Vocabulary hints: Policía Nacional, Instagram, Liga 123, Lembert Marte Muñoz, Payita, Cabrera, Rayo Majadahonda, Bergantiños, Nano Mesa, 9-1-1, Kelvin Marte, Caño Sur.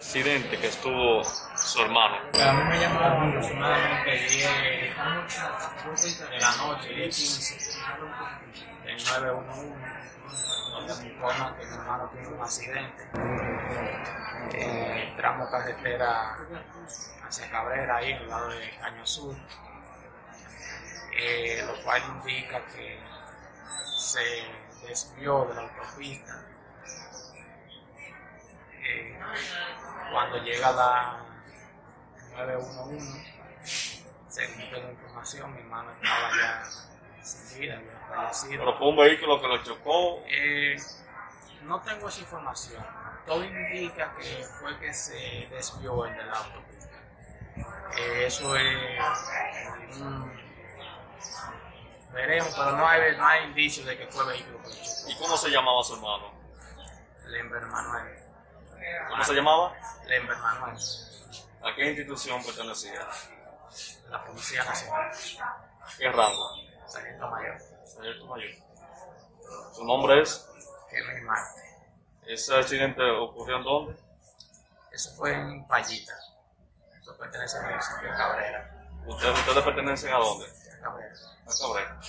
Accidente que estuvo su hermano. A mí me llamaron aproximadamente 10 de la noche, 10:15, del 911, donde me informan que mi hermano tiene un accidente. Tramo carretera hacia Cabrera, ahí al lado de Caño Sur, lo cual indica que se desvió de la autopista. Cuando llega la 911, según tengo información, mi hermano estaba ya sin vida, ya fallecido. ¿Pero fue un vehículo que lo chocó? No tengo esa información. Todo indica que fue que se desvió el de la autopista. Eso es... veremos, pero no hay indicios de que fue el vehículo que lo chocó. ¿Y cómo se llamaba su hermano? Lembert Marte. ¿Cómo se llamaba? Lembert Marte. ¿A qué institución pertenecía? La Policía Nacional. ¿Qué rango? Sargento Mayor. Sargento Mayor. ¿Su nombre es? Kelvin Marte. ¿Ese accidente ocurrió en dónde? Eso fue en Payita. Eso pertenece al municipio de Cabrera. ¿Ustedes pertenecen a dónde? A Cabrera. A Cabrera.